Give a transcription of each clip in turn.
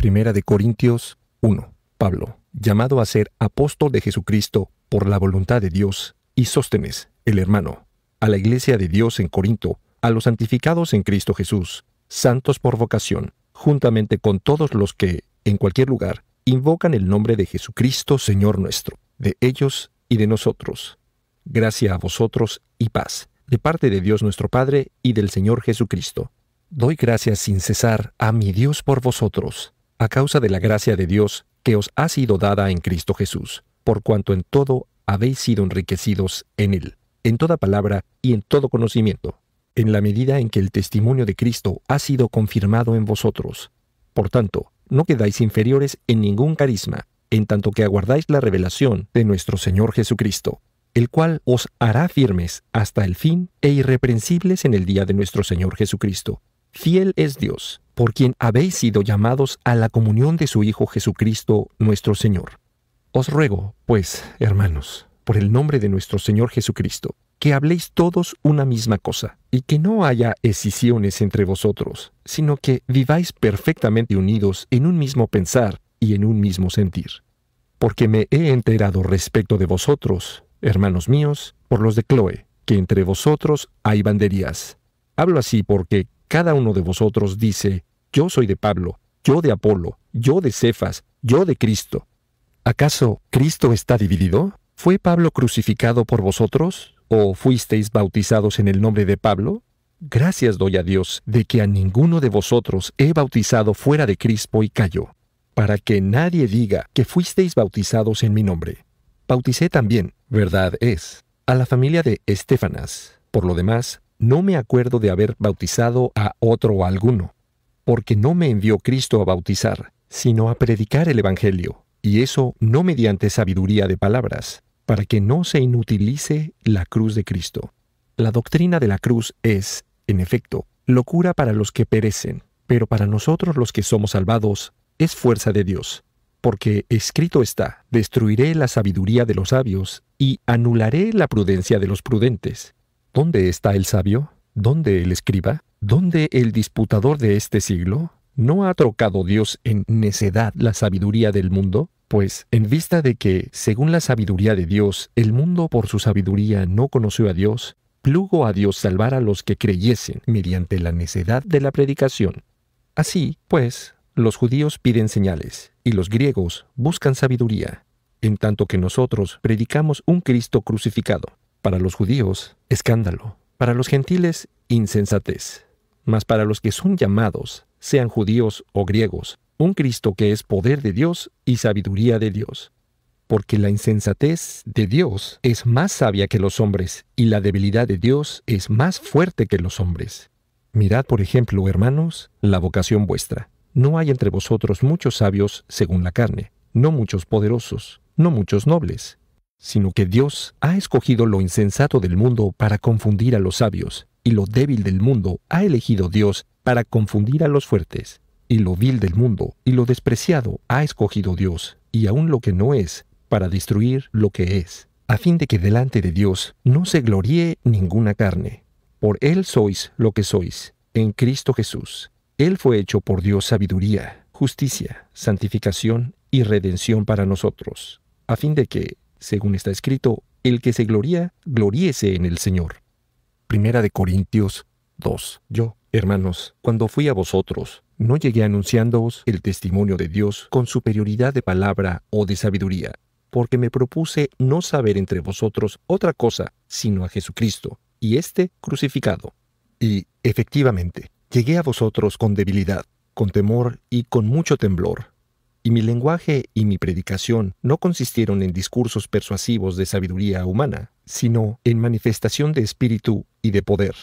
Primera de Corintios 1. Pablo, llamado a ser apóstol de Jesucristo por la voluntad de Dios, y Sóstenes, el hermano, a la iglesia de Dios en Corinto, a los santificados en Cristo Jesús, santos por vocación, juntamente con todos los que, en cualquier lugar, invocan el nombre de Jesucristo, Señor nuestro, de ellos y de nosotros. Gracia a vosotros y paz, de parte de Dios nuestro Padre y del Señor Jesucristo. Doy gracias sin cesar a mi Dios por vosotros, a causa de la gracia de Dios que os ha sido dada en Cristo Jesús, por cuanto en todo habéis sido enriquecidos en Él, en toda palabra y en todo conocimiento, en la medida en que el testimonio de Cristo ha sido confirmado en vosotros. Por tanto, no quedáis inferiores en ningún carisma, en tanto que aguardáis la revelación de nuestro Señor Jesucristo, el cual os hará firmes hasta el fin e irreprensibles en el día de nuestro Señor Jesucristo. Fiel es Dios, por quien habéis sido llamados a la comunión de su Hijo Jesucristo, nuestro Señor. Os ruego, pues, hermanos, por el nombre de nuestro Señor Jesucristo, que habléis todos una misma cosa, y que no haya escisiones entre vosotros, sino que viváis perfectamente unidos en un mismo pensar y en un mismo sentir. Porque me he enterado respecto de vosotros, hermanos míos, por los de Cloé, que entre vosotros hay banderías. Hablo así porque cada uno de vosotros dice, yo soy de Pablo, yo de Apolo, yo de Cefas, yo de Cristo. ¿Acaso Cristo está dividido? ¿Fue Pablo crucificado por vosotros? ¿O fuisteis bautizados en el nombre de Pablo? Gracias doy a Dios de que a ninguno de vosotros he bautizado fuera de Crispo y Cayo, para que nadie diga que fuisteis bautizados en mi nombre. Bauticé también, verdad es, a la familia de Estéfanas. Por lo demás, no me acuerdo de haber bautizado a otro o alguno, porque no me envió Cristo a bautizar, sino a predicar el Evangelio, y eso no mediante sabiduría de palabras, para que no se inutilice la cruz de Cristo. La doctrina de la cruz es, en efecto, locura para los que perecen, pero para nosotros los que somos salvados es fuerza de Dios. Porque escrito está, destruiré la sabiduría de los sabios y anularé la prudencia de los prudentes. ¿Dónde está el sabio? ¿Dónde el escriba? ¿Dónde el disputador de este siglo? ¿No ha trocado Dios en necedad la sabiduría del mundo? Pues, en vista de que, según la sabiduría de Dios, el mundo por su sabiduría no conoció a Dios, plugo a Dios salvar a los que creyesen mediante la necedad de la predicación. Así, pues, los judíos piden señales, y los griegos buscan sabiduría, en tanto que nosotros predicamos un Cristo crucificado. Para los judíos, escándalo; para los gentiles, insensatez. Mas para los que son llamados, sean judíos o griegos, un Cristo que es poder de Dios y sabiduría de Dios. Porque la insensatez de Dios es más sabia que los hombres, y la debilidad de Dios es más fuerte que los hombres. Mirad, por ejemplo, hermanos, la vocación vuestra. No hay entre vosotros muchos sabios según la carne, no muchos poderosos, no muchos nobles, sino que Dios ha escogido lo insensato del mundo para confundir a los sabios, y lo débil del mundo ha elegido Dios para confundir a los fuertes, y lo vil del mundo y lo despreciado ha escogido Dios, y aún lo que no es, para destruir lo que es, a fin de que delante de Dios no se gloríe ninguna carne. Por Él sois lo que sois, en Cristo Jesús. Él fue hecho por Dios sabiduría, justicia, santificación y redención para nosotros, a fin de que, según está escrito, el que se gloría, gloríese en el Señor. Primera de Corintios 2. Yo, hermanos, cuando fui a vosotros, no llegué anunciándoos el testimonio de Dios con superioridad de palabra o de sabiduría, porque me propuse no saber entre vosotros otra cosa sino a Jesucristo, y éste crucificado. Y, efectivamente, llegué a vosotros con debilidad, con temor y con mucho temblor. Y mi lenguaje y mi predicación no consistieron en discursos persuasivos de sabiduría humana, sino en manifestación de espíritu y de poder,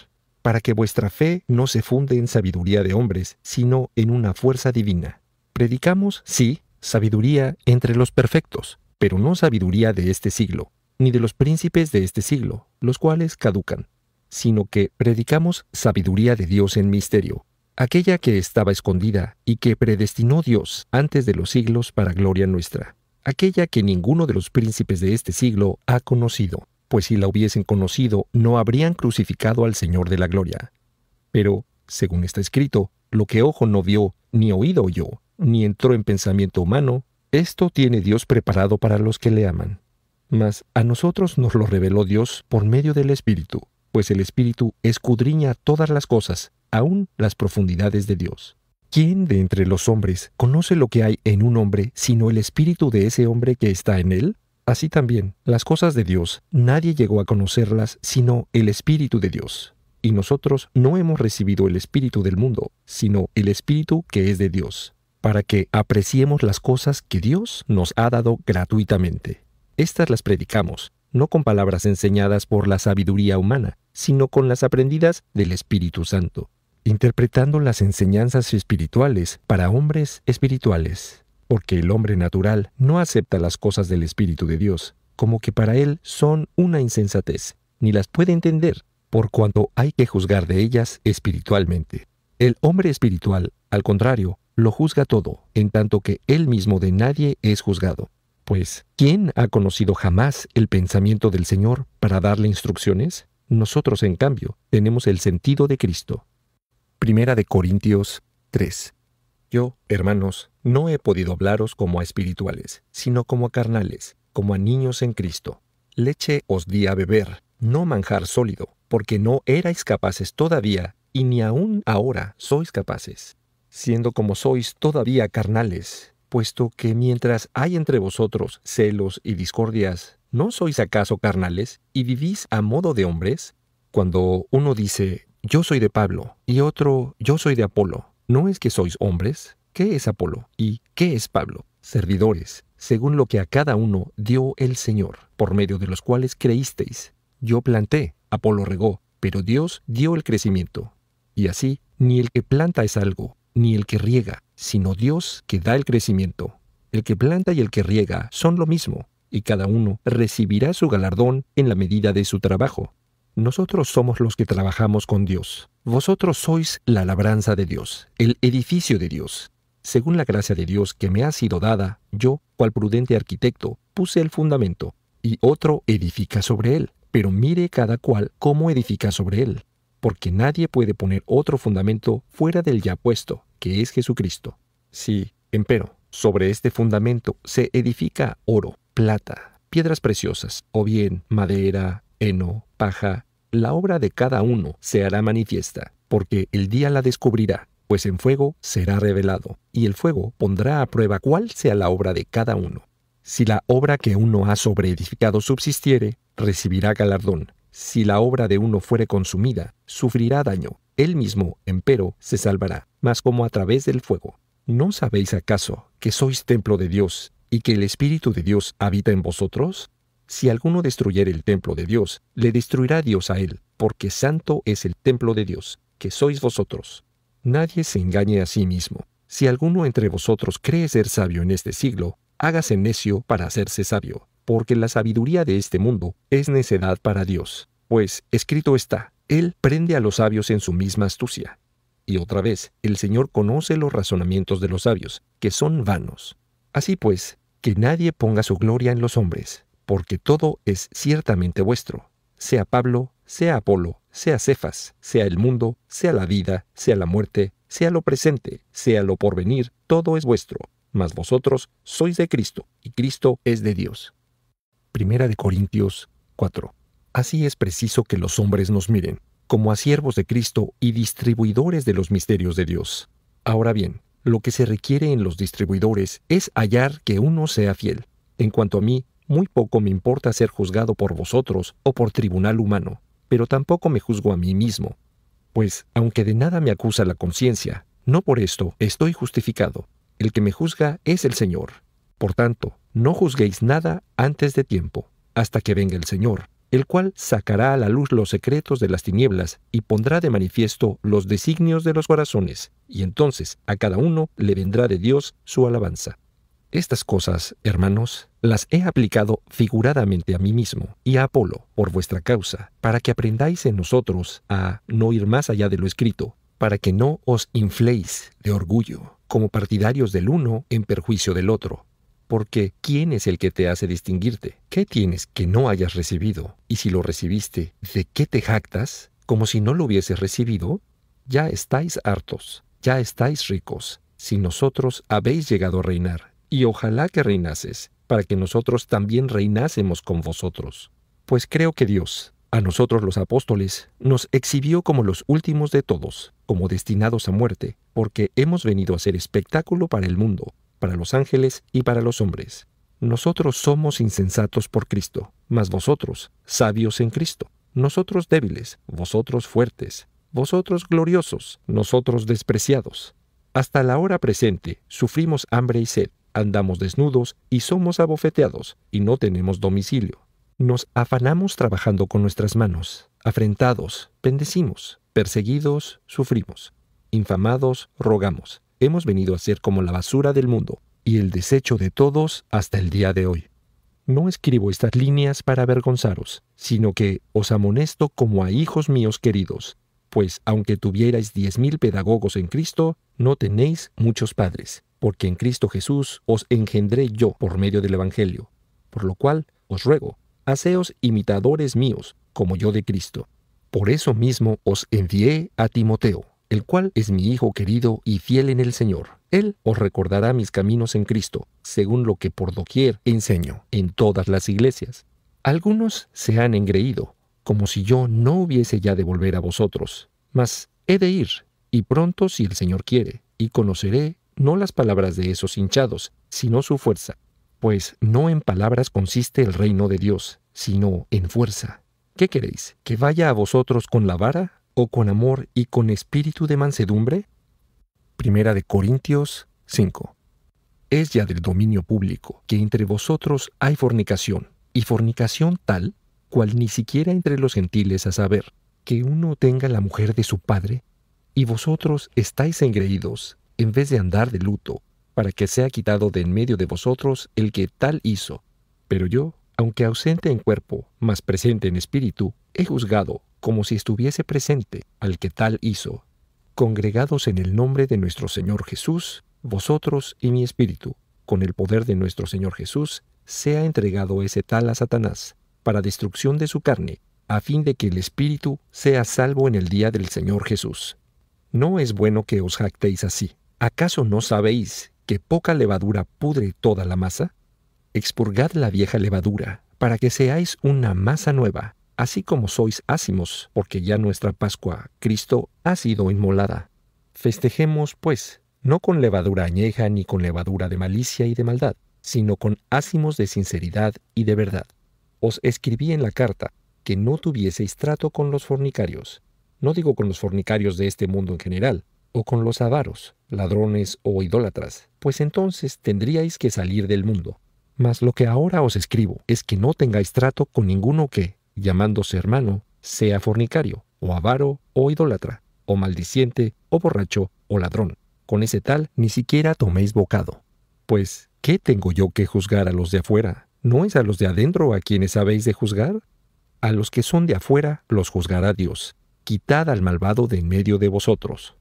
para que vuestra fe no se funde en sabiduría de hombres, sino en una fuerza divina. Predicamos, sí, sabiduría entre los perfectos, pero no sabiduría de este siglo, ni de los príncipes de este siglo, los cuales caducan, sino que predicamos sabiduría de Dios en misterio, aquella que estaba escondida y que predestinó Dios antes de los siglos para gloria nuestra, aquella que ninguno de los príncipes de este siglo ha conocido, pues si la hubiesen conocido no habrían crucificado al Señor de la gloria. Pero, según está escrito, lo que ojo no vio, ni oído oyó, ni entró en pensamiento humano, esto tiene Dios preparado para los que le aman. Mas a nosotros nos lo reveló Dios por medio del Espíritu, pues el Espíritu escudriña todas las cosas, aún las profundidades de Dios. ¿Quién de entre los hombres conoce lo que hay en un hombre sino el espíritu de ese hombre que está en él? Así también, las cosas de Dios, nadie llegó a conocerlas sino el Espíritu de Dios. Y nosotros no hemos recibido el espíritu del mundo, sino el Espíritu que es de Dios, para que apreciemos las cosas que Dios nos ha dado gratuitamente. Estas las predicamos, no con palabras enseñadas por la sabiduría humana, sino con las aprendidas del Espíritu Santo, interpretando las enseñanzas espirituales para hombres espirituales. Porque el hombre natural no acepta las cosas del Espíritu de Dios, como que para él son una insensatez, ni las puede entender, por cuanto hay que juzgar de ellas espiritualmente. El hombre espiritual, al contrario, lo juzga todo, en tanto que él mismo de nadie es juzgado. Pues, ¿quién ha conocido jamás el pensamiento del Señor para darle instrucciones? Nosotros, en cambio, tenemos el sentido de Cristo. Primera de Corintios 3. Yo, hermanos, no he podido hablaros como a espirituales, sino como a carnales, como a niños en Cristo. Leche os di a beber, no manjar sólido, porque no erais capaces todavía, y ni aún ahora sois capaces, siendo como sois todavía carnales, puesto que mientras hay entre vosotros celos y discordias, ¿no sois acaso carnales y vivís a modo de hombres? Cuando uno dice, yo soy de Pablo, y otro, yo soy de Apolo, ¿no es que sois hombres? ¿Qué es Apolo y qué es Pablo? Servidores, según lo que a cada uno dio el Señor, por medio de los cuales creísteis. Yo planté, Apolo regó, pero Dios dio el crecimiento. Y así, ni el que planta es algo, ni el que riega, sino Dios que da el crecimiento. El que planta y el que riega son lo mismo, y cada uno recibirá su galardón en la medida de su trabajo. Nosotros somos los que trabajamos con Dios. Vosotros sois la labranza de Dios, el edificio de Dios. Según la gracia de Dios que me ha sido dada, yo, cual prudente arquitecto, puse el fundamento, y otro edifica sobre él. Pero mire cada cual cómo edifica sobre él, porque nadie puede poner otro fundamento fuera del ya puesto, que es Jesucristo. Si, empero, sobre este fundamento se edifica oro, plata, piedras preciosas, o bien madera, heno, paja, la obra de cada uno se hará manifiesta, porque el día la descubrirá, pues en fuego será revelado, y el fuego pondrá a prueba cuál sea la obra de cada uno. Si la obra que uno ha sobreedificado subsistiere, recibirá galardón. Si la obra de uno fuere consumida, sufrirá daño. Él mismo, empero, se salvará, mas como a través del fuego. ¿No sabéis acaso que sois templo de Dios y que el Espíritu de Dios habita en vosotros? Si alguno destruyere el templo de Dios, le destruirá Dios a él, porque santo es el templo de Dios, que sois vosotros. Nadie se engañe a sí mismo. Si alguno entre vosotros cree ser sabio en este siglo, hágase necio para hacerse sabio, porque la sabiduría de este mundo es necedad para Dios. Pues, escrito está, Él prende a los sabios en su misma astucia. Y otra vez, el Señor conoce los razonamientos de los sabios, que son vanos. Así pues, que nadie ponga su gloria en los hombres, porque todo es ciertamente vuestro, sea Pablo, sea Apolo, sea Cefas, sea el mundo, sea la vida, sea la muerte, sea lo presente, sea lo porvenir, todo es vuestro, mas vosotros sois de Cristo, y Cristo es de Dios. Primera de Corintios 4. Así es preciso que los hombres nos miren, como a siervos de Cristo y distribuidores de los misterios de Dios. Ahora bien, lo que se requiere en los distribuidores es hallar que uno sea fiel. En cuanto a mí, muy poco me importa ser juzgado por vosotros o por tribunal humano, pero tampoco me juzgo a mí mismo. Pues, aunque de nada me acusa la conciencia, no por esto estoy justificado. El que me juzga es el Señor. Por tanto, no juzguéis nada antes de tiempo, hasta que venga el Señor, el cual sacará a la luz los secretos de las tinieblas y pondrá de manifiesto los designios de los corazones, y entonces a cada uno le vendrá de Dios su alabanza. Estas cosas, hermanos, las he aplicado figuradamente a mí mismo y a Apolo por vuestra causa, para que aprendáis en nosotros a no ir más allá de lo escrito, para que no os infléis de orgullo, como partidarios del uno en perjuicio del otro. Porque ¿quién es el que te hace distinguirte? ¿Qué tienes que no hayas recibido? Y si lo recibiste, ¿de qué te jactas? ¿Como si no lo hubieses recibido? Ya estáis hartos, ya estáis ricos. sin nosotros habéis llegado a reinar, y ojalá que reinases, para que nosotros también reinásemos con vosotros. Pues creo que Dios, a nosotros los apóstoles, nos exhibió como los últimos de todos, como destinados a muerte, porque hemos venido a ser espectáculo para el mundo, para los ángeles y para los hombres. Nosotros somos insensatos por Cristo, mas vosotros, sabios en Cristo. Nosotros débiles, vosotros fuertes. Vosotros gloriosos, nosotros despreciados. Hasta la hora presente sufrimos hambre y sed, andamos desnudos y somos abofeteados, y no tenemos domicilio. Nos afanamos trabajando con nuestras manos, afrentados, bendecimos, perseguidos, sufrimos, infamados, rogamos. Hemos venido a ser como la basura del mundo y el desecho de todos hasta el día de hoy. No escribo estas líneas para avergonzaros, sino que os amonesto como a hijos míos queridos, pues aunque tuvierais 10.000 pedagogos en Cristo, no tenéis muchos padres, porque en Cristo Jesús os engendré yo por medio del Evangelio. Por lo cual os ruego, haceos imitadores míos, como yo de Cristo. Por eso mismo os envié a Timoteo, el cual es mi hijo querido y fiel en el Señor. Él os recordará mis caminos en Cristo, según lo que por doquier enseño en todas las iglesias. Algunos se han engreído, como si yo no hubiese ya de volver a vosotros. Mas he de ir, y pronto si el Señor quiere, y conoceré no las palabras de esos hinchados, sino su fuerza. Pues no en palabras consiste el reino de Dios, sino en fuerza. ¿Qué queréis? ¿Que vaya a vosotros con la vara, o con amor y con espíritu de mansedumbre? Primera de Corintios 5. Es ya del dominio público que entre vosotros hay fornicación, y fornicación tal, cual ni siquiera entre los gentiles, a saber, que uno tenga la mujer de su padre, y vosotros estáis engreídos, en vez de andar de luto, para que sea quitado de en medio de vosotros el que tal hizo. Pero yo, aunque ausente en cuerpo, mas presente en espíritu, he juzgado, como si estuviese presente, al que tal hizo. Congregados en el nombre de nuestro Señor Jesús, vosotros y mi espíritu, con el poder de nuestro Señor Jesús, sea entregado ese tal a Satanás, para destrucción de su carne, a fin de que el espíritu sea salvo en el día del Señor Jesús. No es bueno que os jactéis así. ¿Acaso no sabéis que poca levadura pudre toda la masa? Expurgad la vieja levadura, para que seáis una masa nueva, así como sois ácimos, porque ya nuestra Pascua, Cristo, ha sido inmolada. Festejemos, pues, no con levadura añeja ni con levadura de malicia y de maldad, sino con ácimos de sinceridad y de verdad. Os escribí en la carta que no tuvieseis trato con los fornicarios. No digo con los fornicarios de este mundo en general, o con los avaros, ladrones o idólatras, pues entonces tendríais que salir del mundo. Mas lo que ahora os escribo es que no tengáis trato con ninguno que, llamándose hermano, sea fornicario, o avaro, o idólatra, o maldiciente, o borracho, o ladrón. Con ese tal ni siquiera toméis bocado. Pues, ¿qué tengo yo que juzgar a los de afuera? ¿No es a los de adentro a quienes habéis de juzgar? A los que son de afuera los juzgará Dios. Quitad al malvado de en medio de vosotros.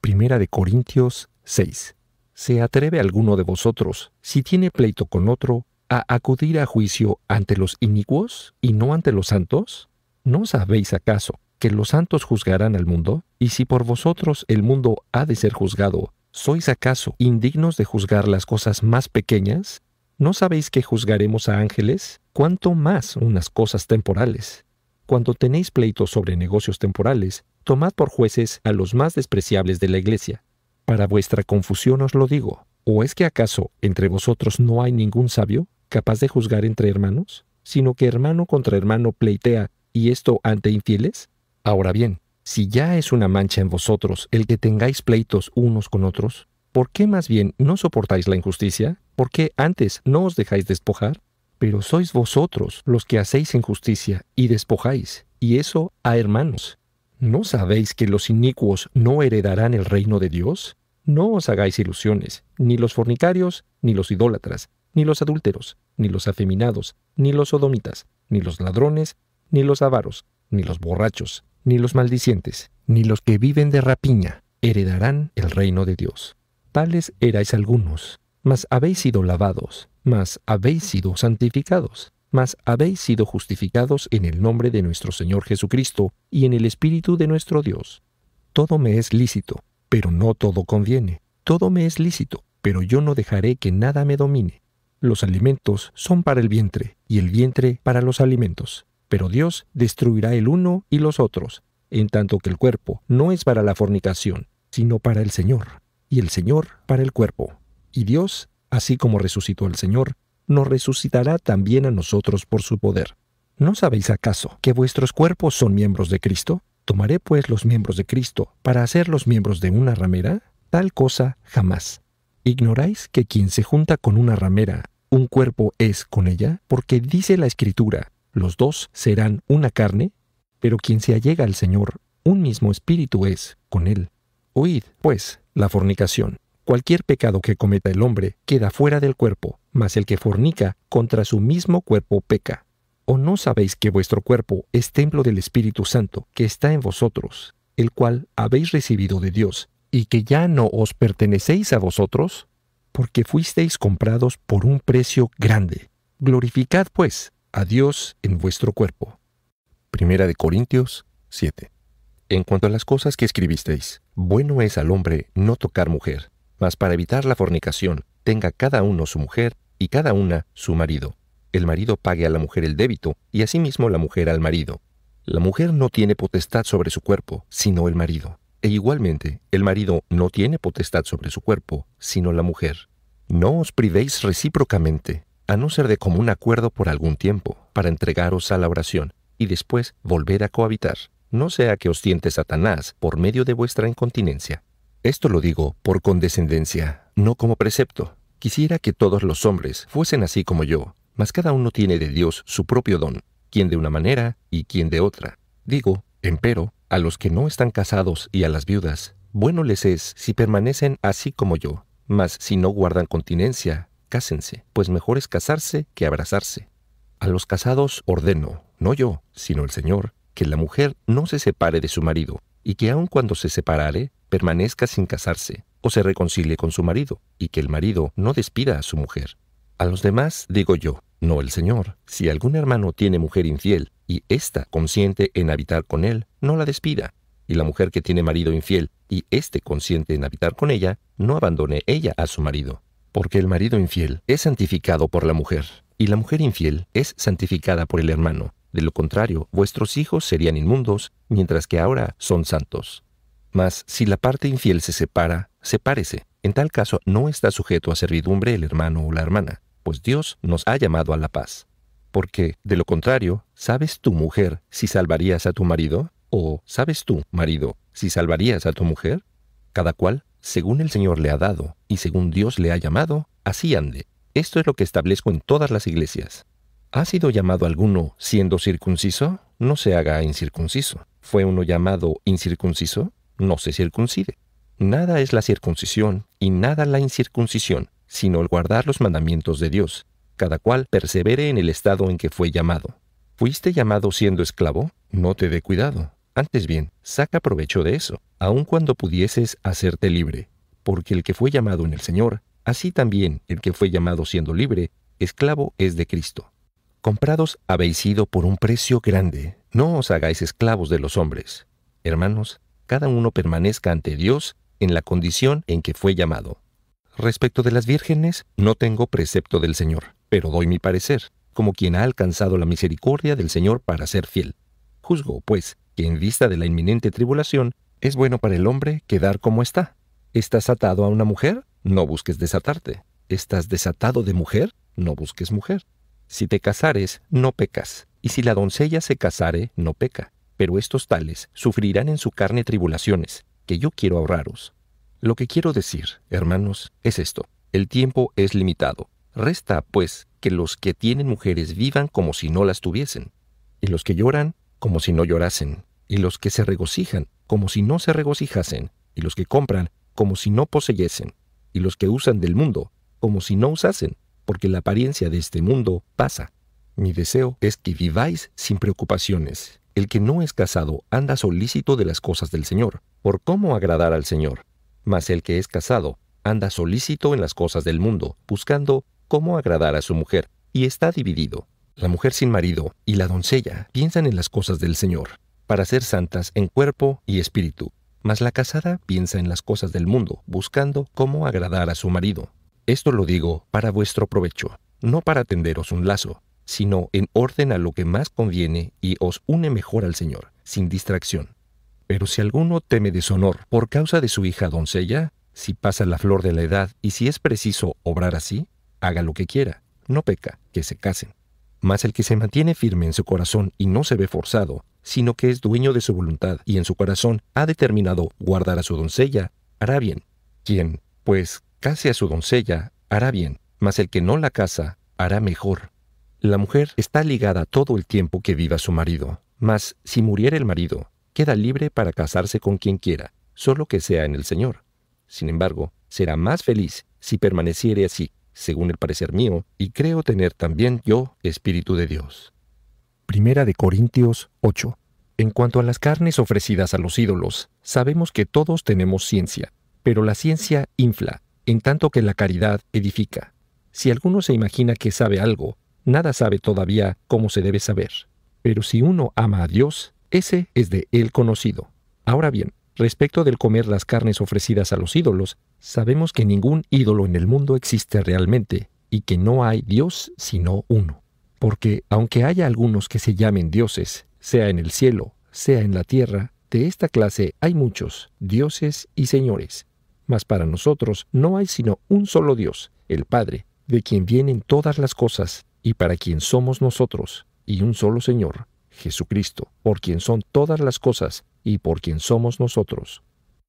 Primera de Corintios 6. ¿Se atreve alguno de vosotros, si tiene pleito con otro, a acudir a juicio ante los inicuos y no ante los santos? ¿No sabéis acaso que los santos juzgarán al mundo? Y si por vosotros el mundo ha de ser juzgado, ¿sois acaso indignos de juzgar las cosas más pequeñas? ¿No sabéis que juzgaremos a ángeles? ¿Cuánto más unas cosas temporales? Cuando tenéis pleitos sobre negocios temporales, tomad por jueces a los más despreciables de la iglesia. Para vuestra confusión os lo digo. ¿O es que acaso entre vosotros no hay ningún sabio capaz de juzgar entre hermanos, sino que hermano contra hermano pleitea, y esto ante infieles? Ahora bien, si ya es una mancha en vosotros el que tengáis pleitos unos con otros, ¿por qué más bien no soportáis la injusticia? ¿Por qué antes no os dejáis despojar? Pero sois vosotros los que hacéis injusticia y despojáis, y eso a hermanos. ¿No sabéis que los inicuos no heredarán el reino de Dios? No os hagáis ilusiones, ni los fornicarios, ni los idólatras, ni los adúlteros, ni los afeminados, ni los sodomitas, ni los ladrones, ni los avaros, ni los borrachos, ni los maldicientes, ni los que viven de rapiña, heredarán el reino de Dios. Tales erais algunos, mas habéis sido lavados, mas habéis sido santificados, mas habéis sido justificados en el nombre de nuestro Señor Jesucristo y en el Espíritu de nuestro Dios. Todo me es lícito, pero no todo conviene. Todo me es lícito, pero yo no dejaré que nada me domine. Los alimentos son para el vientre, y el vientre para los alimentos. Pero Dios destruirá el uno y los otros, en tanto que el cuerpo no es para la fornicación, sino para el Señor, y el Señor para el cuerpo. Y Dios, así como resucitó al Señor, nos resucitará también a nosotros por su poder. ¿No sabéis acaso que vuestros cuerpos son miembros de Cristo? ¿Tomaré pues los miembros de Cristo para hacerlos miembros de una ramera? Tal cosa jamás. ¿Ignoráis que quien se junta con una ramera, un cuerpo es con ella? Porque dice la Escritura, los dos serán una carne. Pero quien se allega al Señor, un mismo espíritu es con él. Oíd, pues, la fornicación. Cualquier pecado que cometa el hombre queda fuera del cuerpo, mas el que fornica contra su mismo cuerpo peca. ¿O no sabéis que vuestro cuerpo es templo del Espíritu Santo, que está en vosotros, el cual habéis recibido de Dios, y que ya no os pertenecéis a vosotros? Porque fuisteis comprados por un precio grande. Glorificad, pues, a Dios en vuestro cuerpo. 1 Corintios 7. En cuanto a las cosas que escribisteis, bueno es al hombre no tocar mujer, mas para evitar la fornicación, tenga cada uno su mujer y cada una su marido. El marido pague a la mujer el débito, y asimismo la mujer al marido. La mujer no tiene potestad sobre su cuerpo, sino el marido. E igualmente, el marido no tiene potestad sobre su cuerpo, sino la mujer. No os privéis recíprocamente, a no ser de común acuerdo por algún tiempo, para entregaros a la oración, y después volver a cohabitar. No sea que os tiente Satanás por medio de vuestra incontinencia. Esto lo digo por condescendencia, no como precepto. Quisiera que todos los hombres fuesen así como yo, mas cada uno tiene de Dios su propio don, quien de una manera y quien de otra. Digo, empero, a los que no están casados y a las viudas, bueno les es si permanecen así como yo. Mas si no guardan continencia, cásense, pues mejor es casarse que abrazarse. A los casados ordeno, no yo, sino el Señor, que la mujer no se separe de su marido, y que aun cuando se separare, permanezca sin casarse, o se reconcilie con su marido, y que el marido no despida a su mujer. A los demás digo yo, no el Señor, si algún hermano tiene mujer infiel, y ésta consiente en habitar con él, no la despida. Y la mujer que tiene marido infiel, y éste consiente en habitar con ella, no abandone ella a su marido. Porque el marido infiel es santificado por la mujer, y la mujer infiel es santificada por el hermano. De lo contrario, vuestros hijos serían inmundos, mientras que ahora son santos. Mas si la parte infiel se separa, sepárese. En tal caso no está sujeto a servidumbre el hermano o la hermana, pues Dios nos ha llamado a la paz. Porque, de lo contrario, ¿sabes tú, mujer, si salvarías a tu marido? ¿O sabes tú, marido, si salvarías a tu mujer? Cada cual, según el Señor le ha dado y según Dios le ha llamado, así ande. Esto es lo que establezco en todas las iglesias. ¿Ha sido llamado alguno siendo circunciso? No se haga incircunciso. ¿Fue uno llamado incircunciso? No se circuncide. Nada es la circuncisión y nada la incircuncisión, sino el guardar los mandamientos de Dios. Cada cual persevere en el estado en que fue llamado. ¿Fuiste llamado siendo esclavo? No te dé cuidado. Antes bien, saca provecho de eso, aun cuando pudieses hacerte libre. Porque el que fue llamado en el Señor, así también el que fue llamado siendo libre, esclavo es de Cristo. Comprados habéis sido por un precio grande. No os hagáis esclavos de los hombres. Hermanos, cada uno permanezca ante Dios en la condición en que fue llamado. Respecto de las vírgenes, no tengo precepto del Señor, pero doy mi parecer, como quien ha alcanzado la misericordia del Señor para ser fiel. Juzgo, pues, que en vista de la inminente tribulación, es bueno para el hombre quedar como está. ¿Estás atado a una mujer? No busques desatarte. ¿Estás desatado de mujer? No busques mujer. Si te casares, no pecas, y si la doncella se casare, no peca. Pero estos tales sufrirán en su carne tribulaciones, que yo quiero ahorraros. Lo que quiero decir, hermanos, es esto. El tiempo es limitado. Resta, pues, que los que tienen mujeres vivan como si no las tuviesen, y los que lloran, como si no llorasen, y los que se regocijan, como si no se regocijasen, y los que compran, como si no poseyesen, y los que usan del mundo, como si no usasen, porque la apariencia de este mundo pasa. Mi deseo es que viváis sin preocupaciones. El que no es casado anda solícito de las cosas del Señor, por cómo agradar al Señor. Mas el que es casado anda solícito en las cosas del mundo, buscando cómo agradar a su mujer, y está dividido. La mujer sin marido y la doncella piensan en las cosas del Señor, para ser santas en cuerpo y espíritu. mas la casada piensa en las cosas del mundo, buscando cómo agradar a su marido. Esto lo digo para vuestro provecho, no para tenderos un lazo, sino en orden a lo que más conviene y os une mejor al Señor, sin distracción. Pero si alguno teme deshonor por causa de su hija doncella, si pasa la flor de la edad y si es preciso obrar así, haga lo que quiera, no peca, que se casen. Mas el que se mantiene firme en su corazón y no se ve forzado, sino que es dueño de su voluntad y en su corazón ha determinado guardar a su doncella, hará bien. Quien, pues, case a su doncella, hará bien, mas el que no la casa, hará mejor. La mujer está ligada todo el tiempo que viva su marido, mas si muriere el marido, queda libre para casarse con quien quiera, solo que sea en el Señor. Sin embargo, será más feliz si permaneciere así, según el parecer mío, y creo tener también yo Espíritu de Dios. Primera de Corintios 8. En cuanto a las carnes ofrecidas a los ídolos, sabemos que todos tenemos ciencia, pero la ciencia infla, en tanto que la caridad edifica. Si alguno se imagina que sabe algo, nada sabe todavía como se debe saber. Pero si uno ama a Dios, ese es de él conocido. Ahora bien, respecto del comer las carnes ofrecidas a los ídolos, sabemos que ningún ídolo en el mundo existe realmente y que no hay Dios sino uno. Porque aunque haya algunos que se llamen dioses, sea en el cielo, sea en la tierra, de esta clase hay muchos, dioses y señores. Mas para nosotros no hay sino un solo Dios, el Padre, de quien vienen todas las cosas y para quien somos nosotros, y un solo Señor, Jesucristo, por quien son todas las cosas y por quien somos nosotros.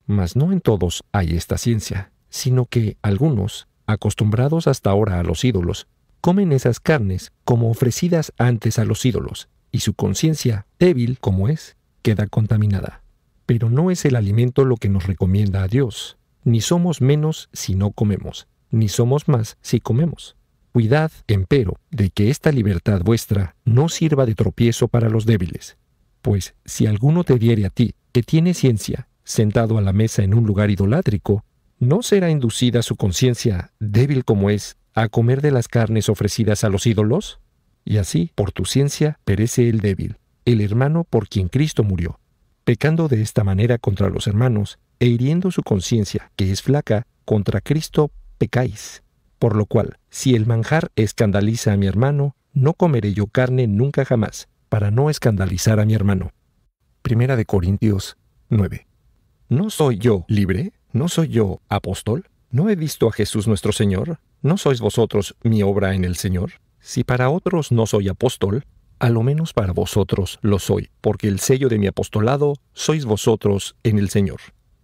Mas no en todos hay esta ciencia, sino que algunos, acostumbrados hasta ahora a los ídolos, comen esas carnes como ofrecidas antes a los ídolos, y su conciencia, débil como es, queda contaminada. Pero no es el alimento lo que nos recomienda a Dios. Ni somos menos si no comemos, ni somos más si comemos. Cuidad, empero, de que esta libertad vuestra no sirva de tropiezo para los débiles. Pues si alguno te viere a ti, que tiene ciencia, sentado a la mesa en un lugar idolátrico, ¿no será inducida su conciencia, débil como es, a comer de las carnes ofrecidas a los ídolos? Y así, por tu ciencia, perece el débil, el hermano por quien Cristo murió. Pecando de esta manera contra los hermanos, e hiriendo su conciencia, que es flaca, contra Cristo pecáis. Por lo cual, si el manjar escandaliza a mi hermano, no comeré yo carne nunca jamás, para no escandalizar a mi hermano. Primera de Corintios 9. ¿No soy yo libre? ¿No soy yo apóstol? ¿No he visto a Jesús nuestro Señor? ¿No sois vosotros mi obra en el Señor? Si para otros no soy apóstol, a lo menos para vosotros lo soy, porque el sello de mi apostolado sois vosotros en el Señor.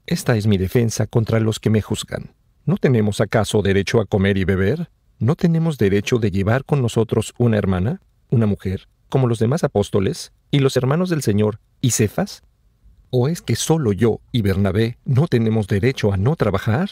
Esta es mi defensa contra los que me juzgan. ¿No tenemos acaso derecho a comer y beber? ¿No tenemos derecho de llevar con nosotros una hermana, una mujer, como los demás apóstoles, y los hermanos del Señor, y Cefas? ¿O es que solo yo y Bernabé no tenemos derecho a no trabajar?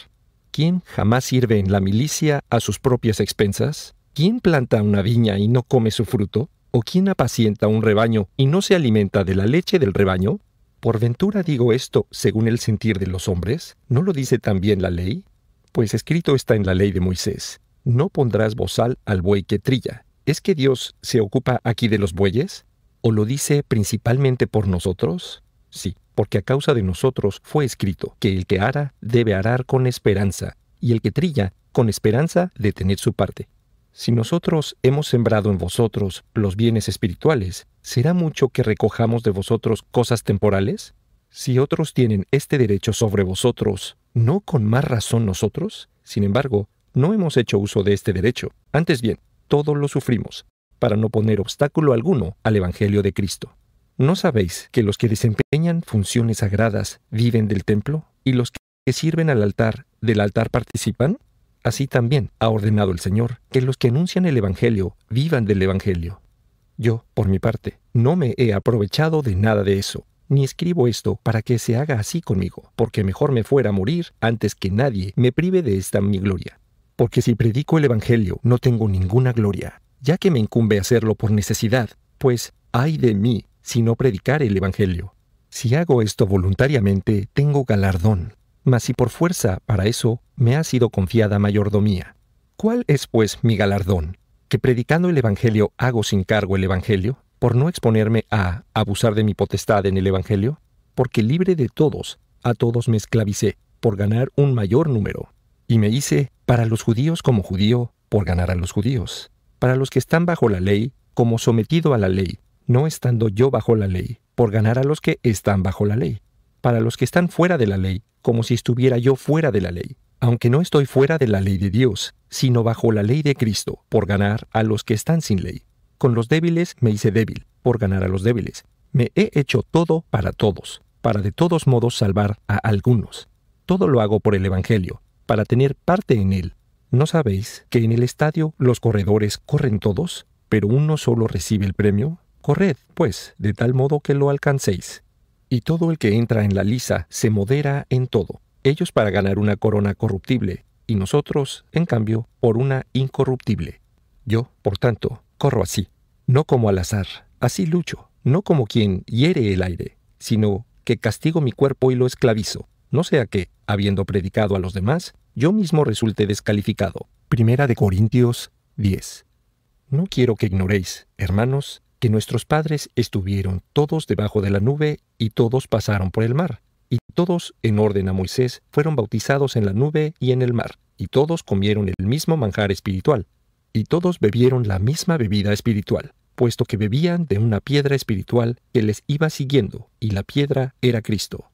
¿Quién jamás sirve en la milicia a sus propias expensas? ¿Quién planta una viña y no come su fruto? ¿O quién apacienta un rebaño y no se alimenta de la leche del rebaño? ¿Por ventura digo esto según el sentir de los hombres? ¿No lo dice también la ley? Pues escrito está en la ley de Moisés, no pondrás bozal al buey que trilla. ¿Es que Dios se ocupa aquí de los bueyes? ¿O lo dice principalmente por nosotros? Sí, porque a causa de nosotros fue escrito que el que ara debe arar con esperanza, y el que trilla con esperanza de tener su parte. Si nosotros hemos sembrado en vosotros los bienes espirituales, ¿será mucho que recojamos de vosotros cosas temporales? Si otros tienen este derecho sobre vosotros, ¿no con más razón nosotros? Sin embargo, no hemos hecho uso de este derecho. Antes bien, todo lo sufrimos, para no poner obstáculo alguno al Evangelio de Cristo. ¿No sabéis que los que desempeñan funciones sagradas viven del templo? ¿Y los que sirven al altar, del altar participan? Así también ha ordenado el Señor que los que anuncian el Evangelio vivan del Evangelio. Yo, por mi parte, no me he aprovechado de nada de eso, ni escribo esto para que se haga así conmigo, porque mejor me fuera a morir antes que nadie me prive de esta mi gloria. Porque si predico el Evangelio no tengo ninguna gloria, ya que me incumbe hacerlo por necesidad, pues ay de mí si no predicar el Evangelio. Si hago esto voluntariamente tengo galardón, mas si por fuerza para eso me ha sido confiada mayordomía. ¿Cuál es pues mi galardón? ¿Que predicando el Evangelio hago sin cargo el Evangelio? ¿Por no exponerme a abusar de mi potestad en el Evangelio? Porque libre de todos, A todos me esclavicé por ganar un mayor número, y me hice para los judíos como judío por ganar a los judíos, para los que están bajo la ley como sometido a la ley, no estando yo bajo la ley, por ganar a los que están bajo la ley, para los que están fuera de la ley, como si estuviera yo fuera de la ley, aunque no estoy fuera de la ley de Dios, sino bajo la ley de Cristo, por ganar a los que están sin ley. Con los débiles me hice débil, por ganar a los débiles. Me he hecho todo para todos, para de todos modos salvar a algunos. Todo lo hago por el Evangelio, para tener parte en él. ¿No sabéis que en el estadio los corredores corren todos, pero uno solo recibe el premio? Corred, pues, de tal modo que lo alcancéis. Y todo el que entra en la liza se modera en todo, ellos para ganar una corona corruptible, y nosotros, en cambio, por una incorruptible. Yo, por tanto, corro así, no como al azar, así lucho, no como quien hiere el aire, sino que castigo mi cuerpo y lo esclavizo, no sea que, habiendo predicado a los demás, yo mismo resulte descalificado. Primera de Corintios 10. No quiero que ignoréis, hermanos, que nuestros padres estuvieron todos debajo de la nube y todos pasaron por el mar. Y todos, en orden a Moisés, fueron bautizados en la nube y en el mar, y todos comieron el mismo manjar espiritual, y todos bebieron la misma bebida espiritual, puesto que bebían de una piedra espiritual que les iba siguiendo, y la piedra era Cristo.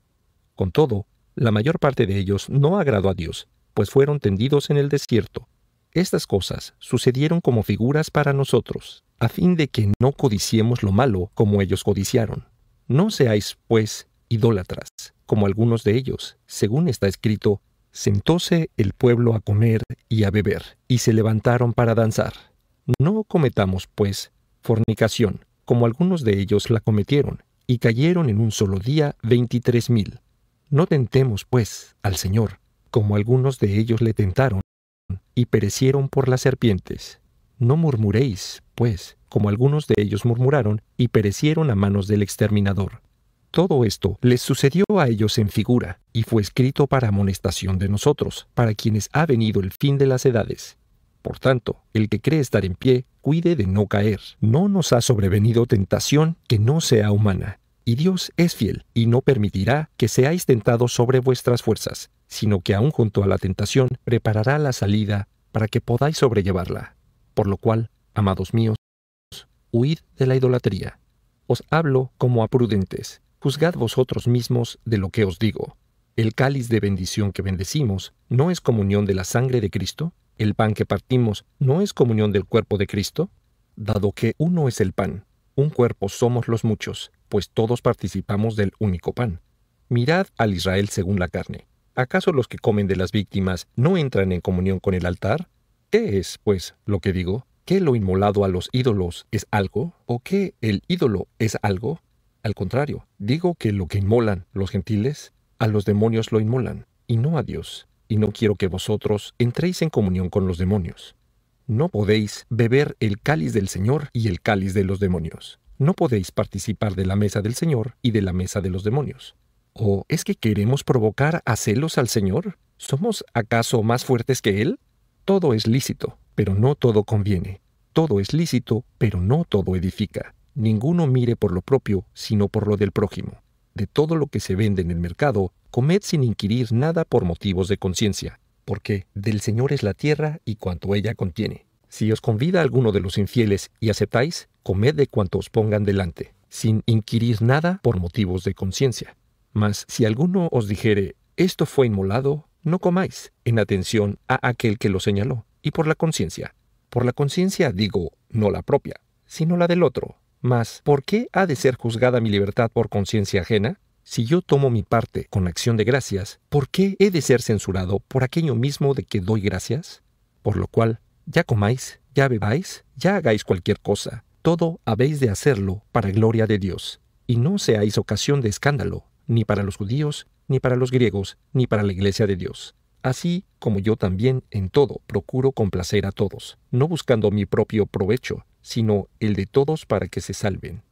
Con todo, la mayor parte de ellos no agradó a Dios, pues fueron tendidos en el desierto. Estas cosas sucedieron como figuras para nosotros, a fin de que no codiciemos lo malo como ellos codiciaron. No seáis, pues, idólatras, como algunos de ellos, según está escrito, sentóse el pueblo a comer y a beber, y se levantaron para danzar. No cometamos, pues, fornicación, como algunos de ellos la cometieron, y cayeron en un solo día 23,000. No tentemos, pues, al Señor, como algunos de ellos le tentaron, y perecieron por las serpientes. No murmuréis, pues, como algunos de ellos murmuraron, y perecieron a manos del exterminador. Todo esto les sucedió a ellos en figura, y fue escrito para amonestación de nosotros, para quienes ha venido el fin de las edades. Por tanto, el que cree estar en pie, cuide de no caer. No nos ha sobrevenido tentación que no sea humana, y Dios es fiel, y no permitirá que seáis tentados sobre vuestras fuerzas, sino que aún junto a la tentación preparará la salida para que podáis sobrellevarla. Por lo cual, amados míos, huid de la idolatría. Os hablo como a prudentes. Juzgad vosotros mismos de lo que os digo. ¿El cáliz de bendición que bendecimos no es comunión de la sangre de Cristo? ¿El pan que partimos no es comunión del cuerpo de Cristo? Dado que uno es el pan, un cuerpo somos los muchos, pues todos participamos del único pan. Mirad al Israel según la carne. ¿Acaso los que comen de las víctimas no entran en comunión con el altar? ¿Qué es, pues, lo que digo? ¿Que lo inmolado a los ídolos es algo? ¿O que el ídolo es algo? Al contrario, digo que lo que inmolan los gentiles, a los demonios lo inmolan, y no a Dios. Y no quiero que vosotros entréis en comunión con los demonios. No podéis beber el cáliz del Señor y el cáliz de los demonios. No podéis participar de la mesa del Señor y de la mesa de los demonios. ¿O es que queremos provocar a celos al Señor? ¿Somos acaso más fuertes que Él? Todo es lícito, pero no todo conviene. Todo es lícito, pero no todo edifica. Ninguno mire por lo propio, sino por lo del prójimo. De todo lo que se vende en el mercado, comed sin inquirir nada por motivos de conciencia, porque del Señor es la tierra y cuanto ella contiene. Si os convida alguno de los infieles y aceptáis, comed de cuanto os pongan delante, sin inquirir nada por motivos de conciencia. Mas si alguno os dijere, esto fue inmolado, no comáis, en atención a aquel que lo señaló, y por la conciencia. Por la conciencia digo, no la propia, sino la del otro. Mas, ¿por qué ha de ser juzgada mi libertad por conciencia ajena? Si yo tomo mi parte con acción de gracias, ¿por qué he de ser censurado por aquello mismo de que doy gracias? Por lo cual, ya comáis, ya bebáis, ya hagáis cualquier cosa, todo habéis de hacerlo para gloria de Dios. Y no seáis ocasión de escándalo, ni para los judíos, ni para los griegos, ni para la iglesia de Dios. Así como yo también en todo procuro complacer a todos, no buscando mi propio provecho, sino el de todos para que se salven.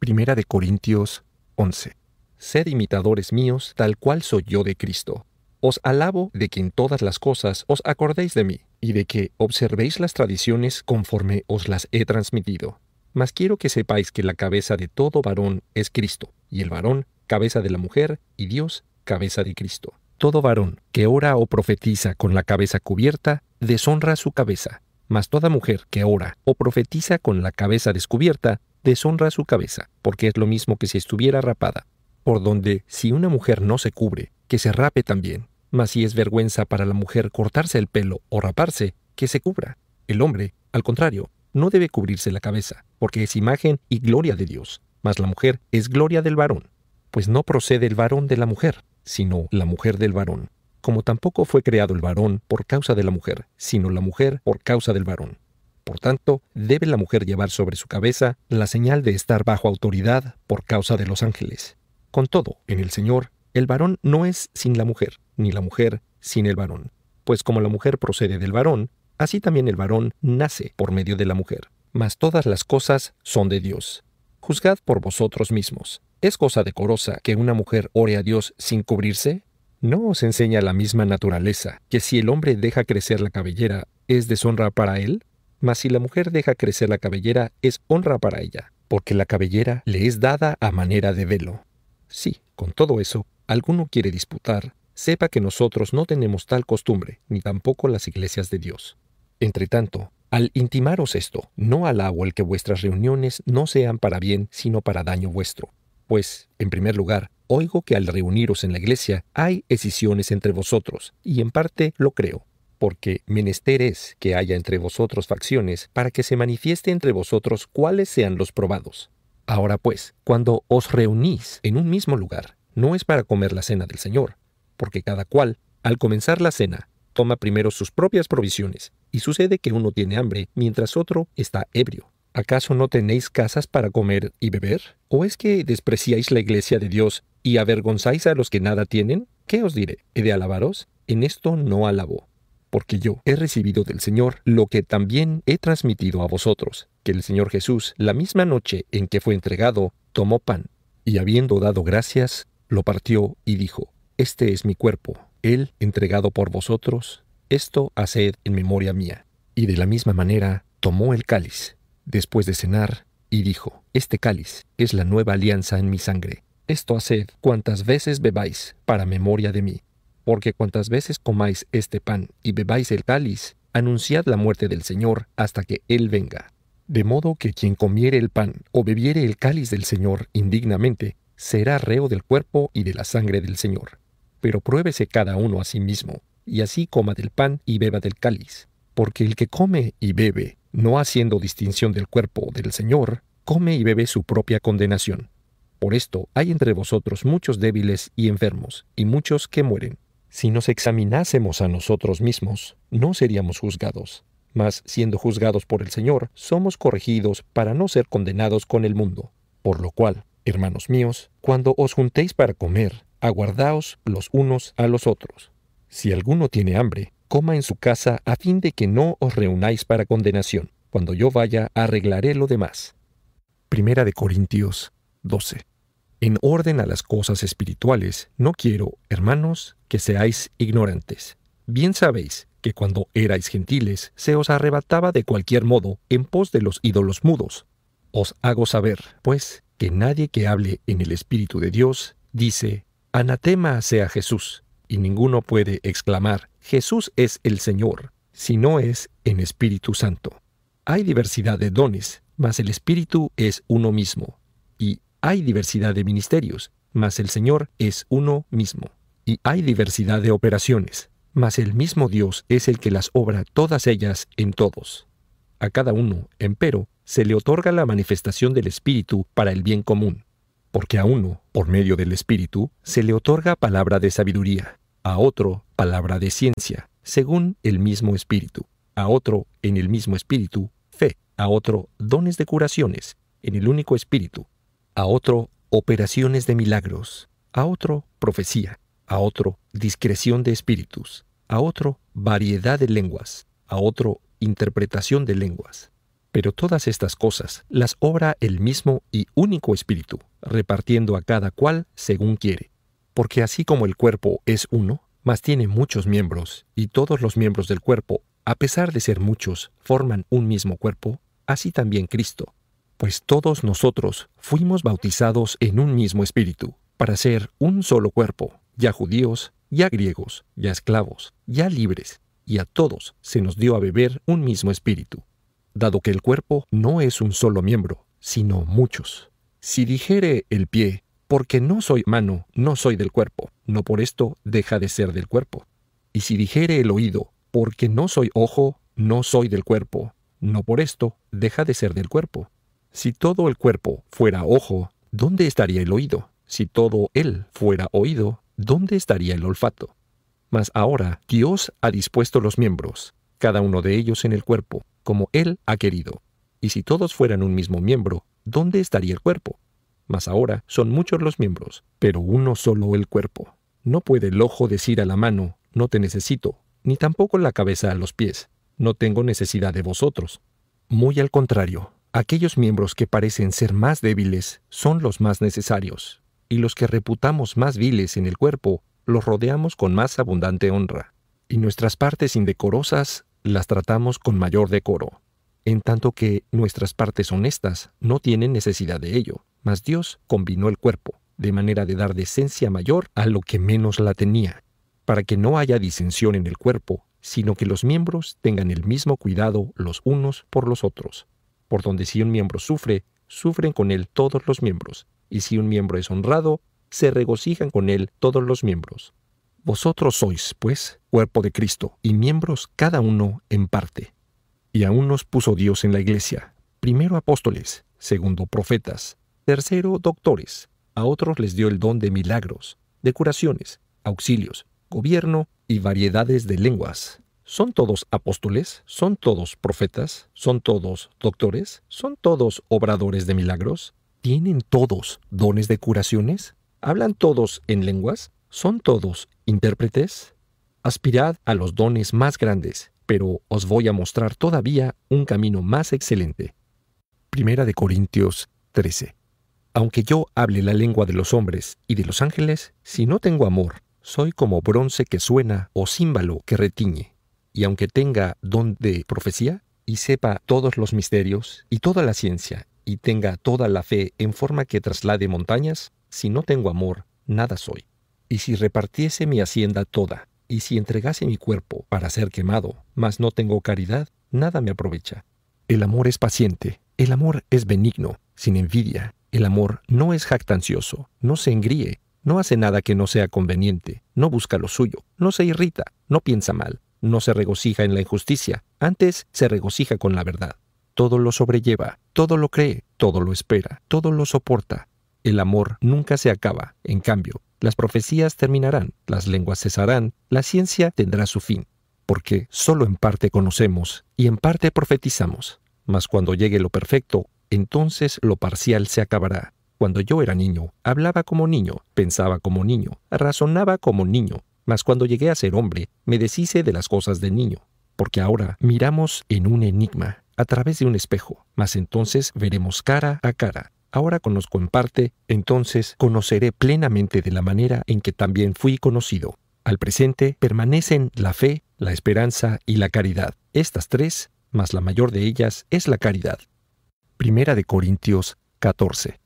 Primera de Corintios 11. Sed imitadores míos, tal cual soy yo de Cristo. Os alabo de que en todas las cosas os acordéis de mí, y de que observéis las tradiciones conforme os las he transmitido. Mas quiero que sepáis que la cabeza de todo varón es Cristo, y el varón, cabeza de la mujer, y Dios, cabeza de Cristo. Todo varón que ora o profetiza con la cabeza cubierta, deshonra su cabeza. Mas toda mujer que ora o profetiza con la cabeza descubierta, deshonra su cabeza, porque es lo mismo que si estuviera rapada. Por donde, si una mujer no se cubre, que se rape también. Mas si es vergüenza para la mujer cortarse el pelo o raparse, que se cubra. El hombre, al contrario, no debe cubrirse la cabeza, porque es imagen y gloria de Dios. Mas la mujer es gloria del varón, pues no procede el varón de la mujer, sino la mujer del varón. Como tampoco fue creado el varón por causa de la mujer, sino la mujer por causa del varón. Por tanto, debe la mujer llevar sobre su cabeza la señal de estar bajo autoridad por causa de los ángeles. Con todo, en el Señor, el varón no es sin la mujer, ni la mujer sin el varón. Pues como la mujer procede del varón, así también el varón nace por medio de la mujer. Mas todas las cosas son de Dios. Juzgad por vosotros mismos. ¿Es cosa decorosa que una mujer ore a Dios sin cubrirse? ¿No os enseña la misma naturaleza que si el hombre deja crecer la cabellera, es deshonra para él? Mas si la mujer deja crecer la cabellera, es honra para ella, porque la cabellera le es dada a manera de velo. Sí, con todo eso, alguno quiere disputar, sepa que nosotros no tenemos tal costumbre, ni tampoco las iglesias de Dios. Entretanto, al intimaros esto, no alabo el que vuestras reuniones no sean para bien, sino para daño vuestro. Pues, en primer lugar, oigo que al reuniros en la iglesia hay escisiones entre vosotros, y en parte lo creo. Porque menester es que haya entre vosotros facciones para que se manifieste entre vosotros cuáles sean los probados. Ahora pues, cuando os reunís en un mismo lugar, no es para comer la cena del Señor, porque cada cual, al comenzar la cena, toma primero sus propias provisiones, y sucede que uno tiene hambre mientras otro está ebrio. ¿Acaso no tenéis casas para comer y beber? ¿O es que despreciáis la iglesia de Dios y avergonzáis a los que nada tienen? ¿Qué os diré? ¿He de alabaros? En esto no alabo. Porque yo he recibido del Señor lo que también he transmitido a vosotros, que el Señor Jesús, la misma noche en que fue entregado, tomó pan, y habiendo dado gracias, lo partió y dijo, «Este es mi cuerpo, él entregado por vosotros, esto haced en memoria mía». Y de la misma manera tomó el cáliz, después de cenar, y dijo, «Este cáliz es la nueva alianza en mi sangre, esto haced cuantas veces bebáis para memoria de mí». Porque cuantas veces comáis este pan y bebáis el cáliz, anunciad la muerte del Señor hasta que Él venga. De modo que quien comiere el pan o bebiere el cáliz del Señor indignamente, será reo del cuerpo y de la sangre del Señor. Pero pruébese cada uno a sí mismo, y así coma del pan y beba del cáliz. Porque el que come y bebe, no haciendo distinción del cuerpo o del Señor, come y bebe su propia condenación. Por esto hay entre vosotros muchos débiles y enfermos, y muchos que mueren. Si nos examinásemos a nosotros mismos, no seríamos juzgados. Mas, siendo juzgados por el Señor, somos corregidos para no ser condenados con el mundo. Por lo cual, hermanos míos, cuando os juntéis para comer, aguardaos los unos a los otros. Si alguno tiene hambre, coma en su casa a fin de que no os reunáis para condenación. Cuando yo vaya, arreglaré lo demás. Primera de Corintios 12. En orden a las cosas espirituales, no quiero, hermanos, que seáis ignorantes. Bien sabéis que cuando erais gentiles se os arrebataba de cualquier modo en pos de los ídolos mudos. Os hago saber, pues, que nadie que hable en el Espíritu de Dios dice, «Anatema sea Jesús», y ninguno puede exclamar, «Jesús es el Señor», si no es en Espíritu Santo. Hay diversidad de dones, mas el Espíritu es uno mismo, y hay diversidad de ministerios, mas el Señor es uno mismo. Y hay diversidad de operaciones, mas el mismo Dios es el que las obra todas ellas en todos. A cada uno, empero, se le otorga la manifestación del Espíritu para el bien común. Porque a uno, por medio del Espíritu, se le otorga palabra de sabiduría, a otro, palabra de ciencia, según el mismo Espíritu, a otro, en el mismo Espíritu, fe, a otro, dones de curaciones, en el único Espíritu, a otro, operaciones de milagros, a otro, profecía, a otro, discreción de espíritus, a otro, variedad de lenguas, a otro, interpretación de lenguas. Pero todas estas cosas las obra el mismo y único Espíritu, repartiendo a cada cual según quiere. Porque así como el cuerpo es uno, mas tiene muchos miembros, y todos los miembros del cuerpo, a pesar de ser muchos, forman un mismo cuerpo, así también Cristo. Pues todos nosotros fuimos bautizados en un mismo Espíritu, para ser un solo cuerpo, y a judíos, y a griegos, y a esclavos, y a libres, y a todos se nos dio a beber un mismo espíritu, dado que el cuerpo no es un solo miembro, sino muchos. Si dijere el pie, porque no soy mano, no soy del cuerpo, no por esto deja de ser del cuerpo. Y si dijere el oído, porque no soy ojo, no soy del cuerpo, no por esto deja de ser del cuerpo. Si todo el cuerpo fuera ojo, ¿dónde estaría el oído? Si todo él fuera oído, ¿dónde estaría el olfato? Mas ahora Dios ha dispuesto los miembros, cada uno de ellos en el cuerpo, como él ha querido. Y si todos fueran un mismo miembro, ¿dónde estaría el cuerpo? Mas ahora son muchos los miembros, pero uno solo el cuerpo. No puede el ojo decir a la mano, no te necesito, ni tampoco la cabeza a los pies, no tengo necesidad de vosotros. Muy al contrario, aquellos miembros que parecen ser más débiles son los más necesarios, y los que reputamos más viles en el cuerpo los rodeamos con más abundante honra, y nuestras partes indecorosas las tratamos con mayor decoro, en tanto que nuestras partes honestas no tienen necesidad de ello, mas Dios combinó el cuerpo, de manera de dar decencia mayor a lo que menos la tenía, para que no haya disensión en el cuerpo, sino que los miembros tengan el mismo cuidado los unos por los otros. Por donde si un miembro sufre, sufren con él todos los miembros, y si un miembro es honrado, se regocijan con él todos los miembros. Vosotros sois, pues, cuerpo de Cristo, y miembros cada uno en parte. Y aún nos puso Dios en la iglesia, primero apóstoles, segundo profetas, tercero doctores, a otros les dio el don de milagros, de curaciones, auxilios, gobierno y variedades de lenguas. ¿Son todos apóstoles? ¿Son todos profetas? ¿Son todos doctores? ¿Son todos obradores de milagros? ¿Tienen todos dones de curaciones? ¿Hablan todos en lenguas? ¿Son todos intérpretes? Aspirad a los dones más grandes, pero os voy a mostrar todavía un camino más excelente. Primera de Corintios 13. Aunque yo hable la lengua de los hombres y de los ángeles, si no tengo amor, soy como bronce que suena o címbalo que retiñe. Y aunque tenga don de profecía, y sepa todos los misterios y toda la ciencia, y tenga toda la fe en forma que traslade montañas, si no tengo amor, nada soy. Y si repartiese mi hacienda toda, y si entregase mi cuerpo para ser quemado, mas no tengo caridad, nada me aprovecha. El amor es paciente, el amor es benigno, sin envidia, el amor no es jactancioso, no se engríe, no hace nada que no sea conveniente, no busca lo suyo, no se irrita, no piensa mal, no se regocija en la injusticia, antes se regocija con la verdad. Todo lo sobrelleva, todo lo cree, todo lo espera, todo lo soporta. El amor nunca se acaba, en cambio, las profecías terminarán, las lenguas cesarán, la ciencia tendrá su fin, porque solo en parte conocemos y en parte profetizamos. Mas cuando llegue lo perfecto, entonces lo parcial se acabará. Cuando yo era niño, hablaba como niño, pensaba como niño, razonaba como niño, mas cuando llegué a ser hombre, me deshice de las cosas de niño, porque ahora miramos en un enigma, a través de un espejo, mas entonces veremos cara a cara. Ahora conozco en parte, entonces conoceré plenamente de la manera en que también fui conocido. Al presente permanecen la fe, la esperanza y la caridad. Estas tres, mas la mayor de ellas es la caridad. Primera de Corintios 14.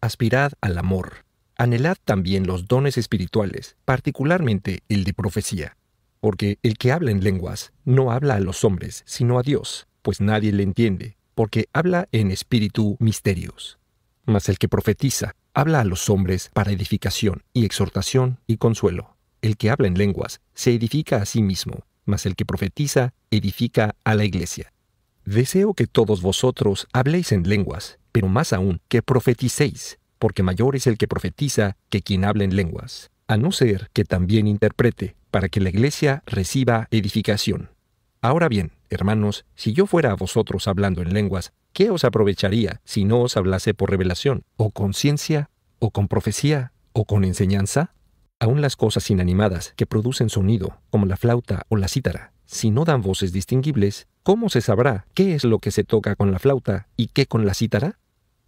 Aspirad al amor. Anhelad también los dones espirituales, particularmente el de profecía. Porque el que habla en lenguas no habla a los hombres, sino a Dios, pues nadie le entiende, porque habla en espíritu misterios. Mas el que profetiza habla a los hombres para edificación y exhortación y consuelo. El que habla en lenguas se edifica a sí mismo, mas el que profetiza edifica a la iglesia. Deseo que todos vosotros habléis en lenguas, pero más aún que profeticéis, porque mayor es el que profetiza que quien habla en lenguas, a no ser que también interprete, para que la iglesia reciba edificación. Ahora bien, hermanos, si yo fuera a vosotros hablando en lenguas, ¿qué os aprovecharía si no os hablase por revelación, o con ciencia, o con profecía, o con enseñanza? Aún las cosas inanimadas que producen sonido, como la flauta o la cítara, si no dan voces distinguibles, ¿cómo se sabrá qué es lo que se toca con la flauta y qué con la cítara?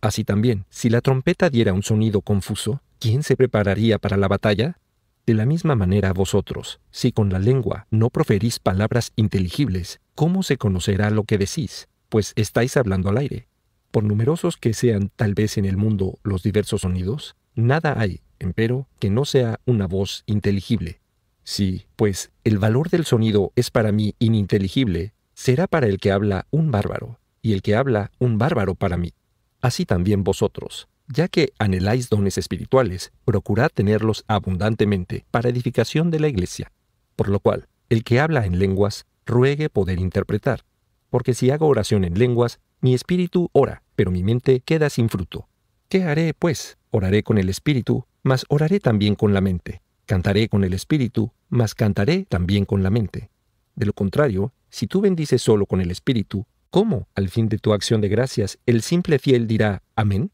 Así también, si la trompeta diera un sonido confuso, ¿quién se prepararía para la batalla? De la misma manera vosotros, si con la lengua no proferís palabras inteligibles, ¿cómo se conocerá lo que decís? Pues estáis hablando al aire. Por numerosos que sean tal vez en el mundo los diversos sonidos, nada hay empero que no sea una voz inteligible. Si, pues, el valor del sonido es para mí ininteligible, será para el que habla un bárbaro, y el que habla un bárbaro para mí. Así también vosotros, ya que anheláis dones espirituales, procurad tenerlos abundantemente para edificación de la iglesia. Por lo cual, el que habla en lenguas, ruegue poder interpretar. Porque si hago oración en lenguas, mi espíritu ora, pero mi mente queda sin fruto. ¿Qué haré, pues? Oraré con el espíritu, mas oraré también con la mente. Cantaré con el espíritu, mas cantaré también con la mente. De lo contrario, si tú bendices solo con el espíritu, ¿cómo, al fin de tu acción de gracias, el simple fiel dirá amén?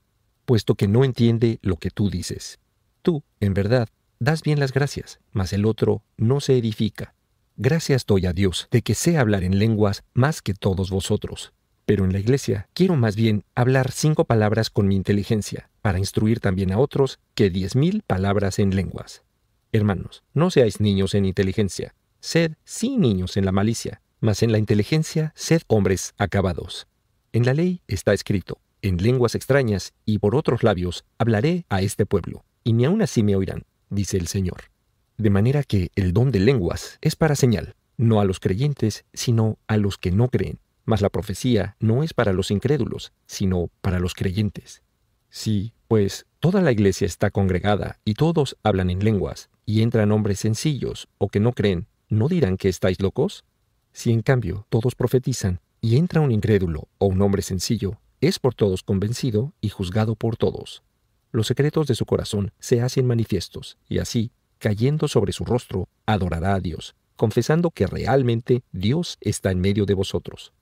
Puesto que no entiende lo que tú dices. Tú, en verdad, das bien las gracias, mas el otro no se edifica. Gracias doy a Dios de que sé hablar en lenguas más que todos vosotros. Pero en la iglesia quiero más bien hablar 5 palabras con mi inteligencia, para instruir también a otros, que 10.000 palabras en lenguas. Hermanos, no seáis niños en inteligencia, sed sí niños en la malicia, mas en la inteligencia sed hombres acabados. En la ley está escrito, en lenguas extrañas y por otros labios hablaré a este pueblo, y ni aun así me oirán, dice el Señor. De manera que el don de lenguas es para señal, no a los creyentes, sino a los que no creen, mas la profecía no es para los incrédulos, sino para los creyentes. Sí, pues toda la iglesia está congregada y todos hablan en lenguas, y entran hombres sencillos o que no creen, ¿no dirán que estáis locos? Si en cambio todos profetizan y entra un incrédulo o un hombre sencillo, es por todos convencido y juzgado por todos. Los secretos de su corazón se hacen manifiestos, y así, cayendo sobre su rostro, adorará a Dios, confesando que realmente Dios está en medio de vosotros.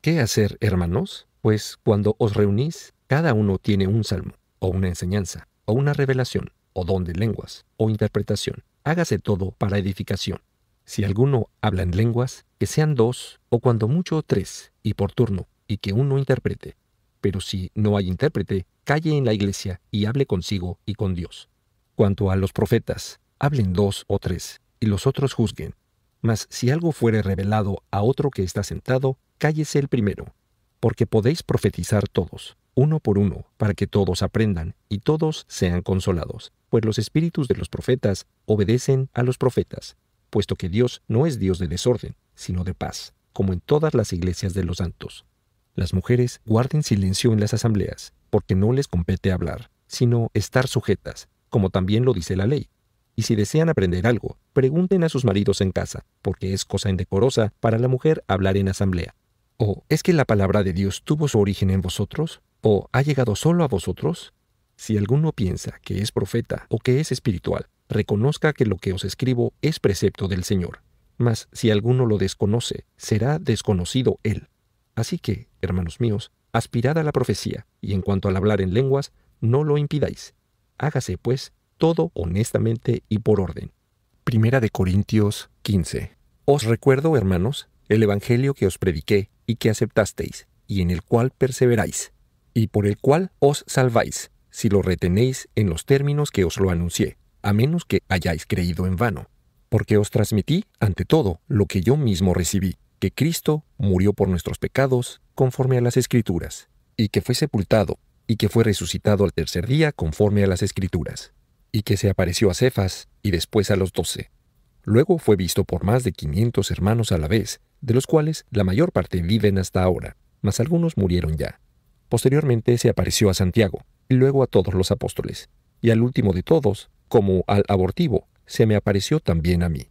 ¿Qué hacer, hermanos? Pues cuando os reunís, cada uno tiene un salmo, o una enseñanza, o una revelación, o don de lenguas, o interpretación. Hágase todo para edificación. Si alguno habla en lenguas, que sean 2, o cuando mucho 3, y por turno, y que uno interprete. Pero si no hay intérprete, calle en la iglesia y hable consigo y con Dios. Cuanto a los profetas, hablen 2 o 3, y los otros juzguen. Mas si algo fuere revelado a otro que está sentado, cállese el primero. Porque podéis profetizar todos, uno por uno, para que todos aprendan y todos sean consolados. Pues los espíritus de los profetas obedecen a los profetas, puesto que Dios no es Dios de desorden, sino de paz, como en todas las iglesias de los santos. Las mujeres guarden silencio en las asambleas, porque no les compete hablar, sino estar sujetas, como también lo dice la ley. Y si desean aprender algo, pregunten a sus maridos en casa, porque es cosa indecorosa para la mujer hablar en asamblea. ¿O es que la palabra de Dios tuvo su origen en vosotros? ¿O ha llegado solo a vosotros? Si alguno piensa que es profeta o que es espiritual, reconozca que lo que os escribo es precepto del Señor. Mas si alguno lo desconoce, será desconocido él. Así que, hermanos míos, aspirad a la profecía, y en cuanto al hablar en lenguas, no lo impidáis. Hágase, pues, todo honestamente y por orden. 1 Corintios 15. Os recuerdo, hermanos, el evangelio que os prediqué y que aceptasteis, y en el cual perseveráis, y por el cual os salváis, si lo retenéis en los términos que os lo anuncié, a menos que hayáis creído en vano. Porque os transmití, ante todo, lo que yo mismo recibí, que Cristo murió por nuestros pecados conforme a las Escrituras, y que fue sepultado, y que fue resucitado al tercer día conforme a las Escrituras, y que se apareció a Cefas y después a los 12. Luego fue visto por más de 500 hermanos a la vez, de los cuales la mayor parte viven hasta ahora, mas algunos murieron ya. Posteriormente se apareció a Santiago, y luego a todos los apóstoles, y al último de todos, como al abortivo, se me apareció también a mí.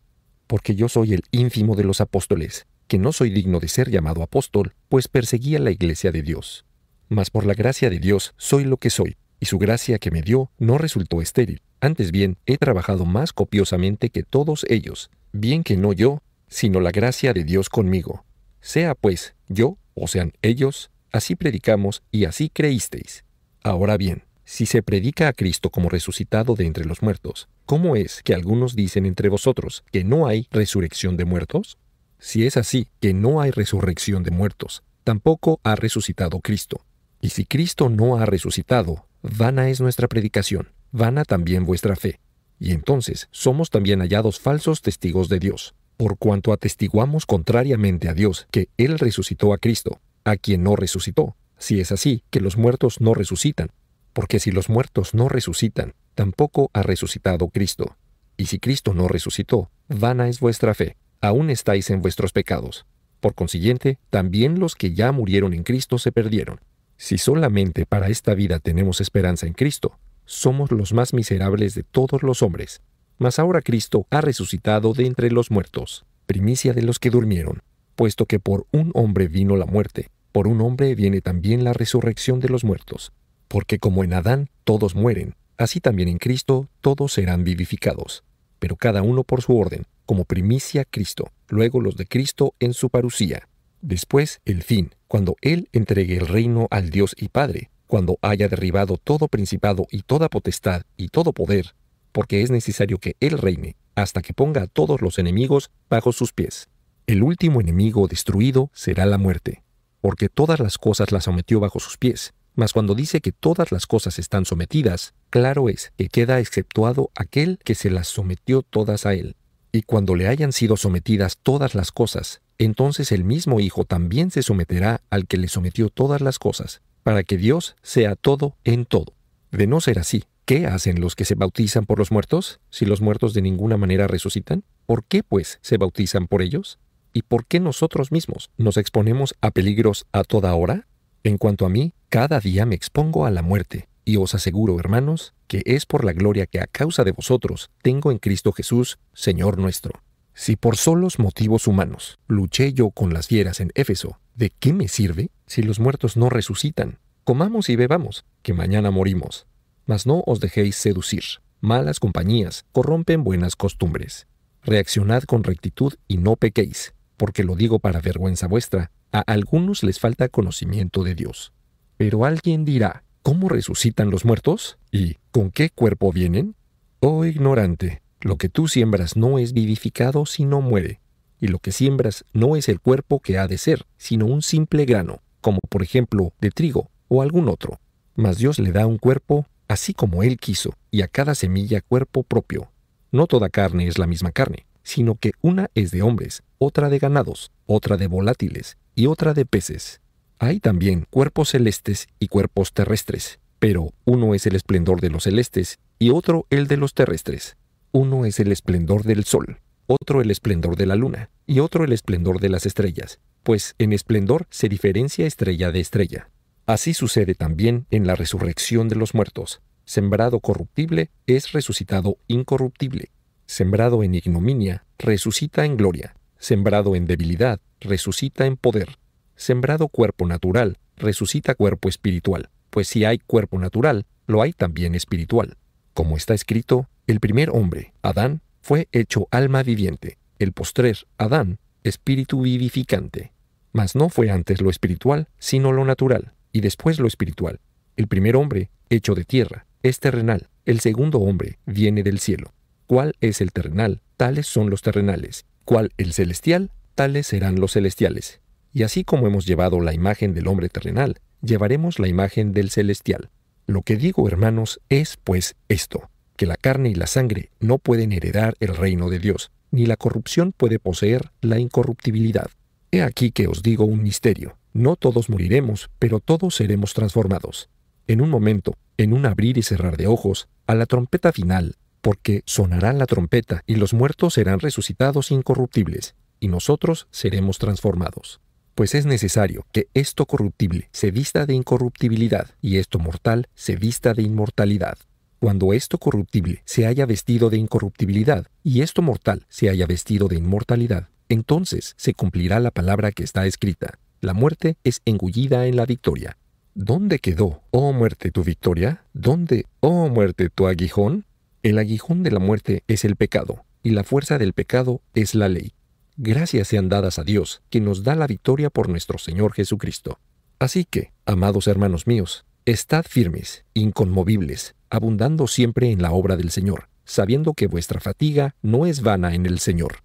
Porque yo soy el ínfimo de los apóstoles, que no soy digno de ser llamado apóstol, pues perseguía la iglesia de Dios. Mas por la gracia de Dios soy lo que soy, y su gracia que me dio no resultó estéril. Antes bien, he trabajado más copiosamente que todos ellos, bien que no yo, sino la gracia de Dios conmigo. Sea pues yo, o sean ellos, así predicamos y así creísteis. Ahora bien, si se predica a Cristo como resucitado de entre los muertos, ¿cómo es que algunos dicen entre vosotros que no hay resurrección de muertos? Si es así, que no hay resurrección de muertos, tampoco ha resucitado Cristo. Y si Cristo no ha resucitado, vana es nuestra predicación, vana también vuestra fe. Y entonces somos también hallados falsos testigos de Dios, por cuanto atestiguamos contrariamente a Dios que Él resucitó a Cristo, a quien no resucitó, si es así, que los muertos no resucitan. Porque si los muertos no resucitan, tampoco ha resucitado Cristo. Y si Cristo no resucitó, vana es vuestra fe, aún estáis en vuestros pecados. Por consiguiente, también los que ya murieron en Cristo se perdieron. Si solamente para esta vida tenemos esperanza en Cristo, somos los más miserables de todos los hombres. Mas ahora Cristo ha resucitado de entre los muertos, primicia de los que durmieron, puesto que por un hombre vino la muerte, por un hombre viene también la resurrección de los muertos. Porque como en Adán todos mueren, así también en Cristo todos serán vivificados, pero cada uno por su orden, como primicia Cristo, luego los de Cristo en su parucía, después el fin, cuando Él entregue el reino al Dios y Padre, cuando haya derribado todo principado y toda potestad y todo poder, porque es necesario que Él reine hasta que ponga a todos los enemigos bajo sus pies. El último enemigo destruido será la muerte, porque todas las cosas las sometió bajo sus pies. Mas cuando dice que todas las cosas están sometidas, claro es que queda exceptuado aquel que se las sometió todas a Él. Y cuando le hayan sido sometidas todas las cosas, entonces el mismo Hijo también se someterá al que le sometió todas las cosas, para que Dios sea todo en todo. De no ser así, ¿qué hacen los que se bautizan por los muertos, si los muertos de ninguna manera resucitan? ¿Por qué, pues, se bautizan por ellos? ¿Y por qué nosotros mismos nos exponemos a peligros a toda hora? En cuanto a mí, cada día me expongo a la muerte, y os aseguro, hermanos, que es por la gloria que a causa de vosotros tengo en Cristo Jesús, Señor nuestro. Si por solos motivos humanos luché yo con las fieras en Éfeso, ¿de qué me sirve si los muertos no resucitan? Comamos y bebamos, que mañana morimos. Mas no os dejéis seducir. Malas compañías corrompen buenas costumbres. Reaccionad con rectitud y no pequéis, porque lo digo para vergüenza vuestra, a algunos les falta conocimiento de Dios. Pero alguien dirá, ¿cómo resucitan los muertos? ¿Y con qué cuerpo vienen? Oh ignorante, lo que tú siembras no es vivificado sino muere, y lo que siembras no es el cuerpo que ha de ser, sino un simple grano, como por ejemplo de trigo o algún otro. Mas Dios le da un cuerpo así como Él quiso, y a cada semilla cuerpo propio. No toda carne es la misma carne, sino que una es de hombres, otra de ganados, otra de volátiles y otra de peces. Hay también cuerpos celestes y cuerpos terrestres, pero uno es el esplendor de los celestes y otro el de los terrestres. Uno es el esplendor del sol, otro el esplendor de la luna y otro el esplendor de las estrellas, pues en esplendor se diferencia estrella de estrella. Así sucede también en la resurrección de los muertos. Sembrado corruptible es resucitado incorruptible. Sembrado en ignominia, resucita en gloria. Sembrado en debilidad, resucita en poder. Sembrado cuerpo natural, resucita cuerpo espiritual, pues si hay cuerpo natural, lo hay también espiritual. Como está escrito, el primer hombre, Adán, fue hecho alma viviente, el postrer, Adán, espíritu vivificante. Mas no fue antes lo espiritual, sino lo natural, y después lo espiritual. El primer hombre, hecho de tierra, es terrenal; el segundo hombre viene del cielo. ¿Cuál es el terrenal? Tales son los terrenales. ¿Cuál el celestial? Tales serán los celestiales. Y así como hemos llevado la imagen del hombre terrenal, llevaremos la imagen del celestial. Lo que digo, hermanos, es pues esto, que la carne y la sangre no pueden heredar el reino de Dios, ni la corrupción puede poseer la incorruptibilidad. He aquí que os digo un misterio. No todos moriremos, pero todos seremos transformados. En un momento, en un abrir y cerrar de ojos, a la trompeta final, porque sonará la trompeta y los muertos serán resucitados incorruptibles, y nosotros seremos transformados. Pues es necesario que esto corruptible se vista de incorruptibilidad, y esto mortal se vista de inmortalidad. Cuando esto corruptible se haya vestido de incorruptibilidad, y esto mortal se haya vestido de inmortalidad, entonces se cumplirá la palabra que está escrita: la muerte es engullida en la victoria. ¿Dónde quedó, oh muerte, tu victoria? ¿Dónde, oh muerte, tu aguijón? El aguijón de la muerte es el pecado, y la fuerza del pecado es la ley. Gracias sean dadas a Dios, que nos da la victoria por nuestro Señor Jesucristo. Así que, amados hermanos míos, estad firmes, inconmovibles, abundando siempre en la obra del Señor, sabiendo que vuestra fatiga no es vana en el Señor.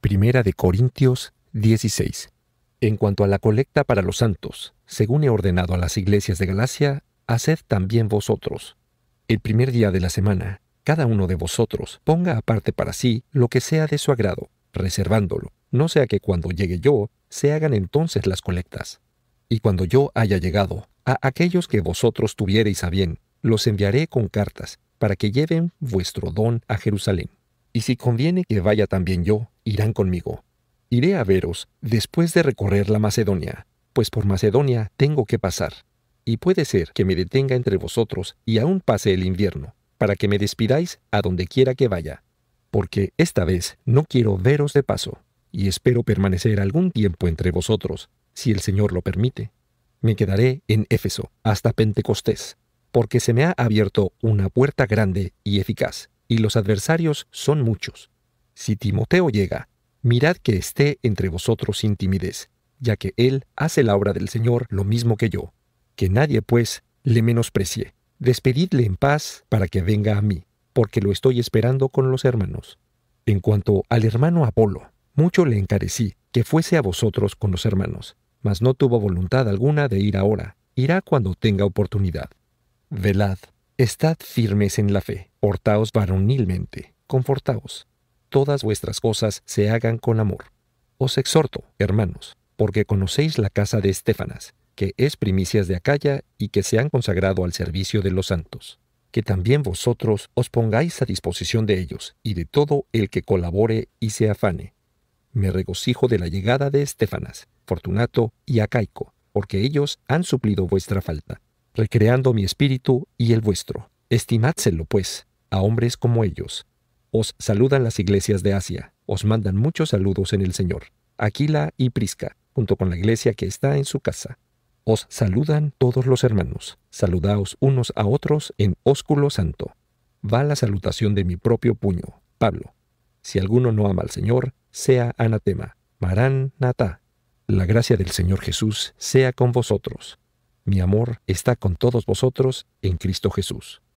Primera de Corintios 16. En cuanto a la colecta para los santos, según he ordenado a las iglesias de Galacia, haced también vosotros. El primer día de la semana, cada uno de vosotros ponga aparte para sí lo que sea de su agrado, reservándolo, no sea que cuando llegue yo, se hagan entonces las colectas. Y cuando yo haya llegado, a aquellos que vosotros tuviereis a bien, los enviaré con cartas, para que lleven vuestro don a Jerusalén. Y si conviene que vaya también yo, irán conmigo. Iré a veros después de recorrer la Macedonia, pues por Macedonia tengo que pasar. Y puede ser que me detenga entre vosotros y aún pase el invierno, para que me despidáis a donde quiera que vaya. Porque esta vez no quiero veros de paso, y espero permanecer algún tiempo entre vosotros, si el Señor lo permite. Me quedaré en Éfeso hasta Pentecostés, porque se me ha abierto una puerta grande y eficaz, y los adversarios son muchos. Si Timoteo llega, mirad que esté entre vosotros sin timidez, ya que él hace la obra del Señor lo mismo que yo. Que nadie, pues, le menosprecie. Despedidle en paz para que venga a mí, porque lo estoy esperando con los hermanos. En cuanto al hermano Apolo, mucho le encarecí que fuese a vosotros con los hermanos, mas no tuvo voluntad alguna de ir ahora. Irá cuando tenga oportunidad. Velad, estad firmes en la fe, portaos varonilmente, confortaos. Todas vuestras cosas se hagan con amor. Os exhorto, hermanos, porque conocéis la casa de Estefanas, que es primicias de Acaya y que se han consagrado al servicio de los santos. Que también vosotros os pongáis a disposición de ellos y de todo el que colabore y se afane. Me regocijo de la llegada de Estefanas, Fortunato y Acaico, porque ellos han suplido vuestra falta, recreando mi espíritu y el vuestro. Estimádselo, pues, a hombres como ellos. Os saludan las iglesias de Asia. Os mandan muchos saludos en el Señor. Aquila y Prisca, junto con la iglesia que está en su casa. Os saludan todos los hermanos. Saludaos unos a otros en ósculo santo. Va la salutación de mi propio puño, Pablo. Si alguno no ama al Señor, sea anatema. Maranatá. La gracia del Señor Jesús sea con vosotros. Mi amor está con todos vosotros en Cristo Jesús.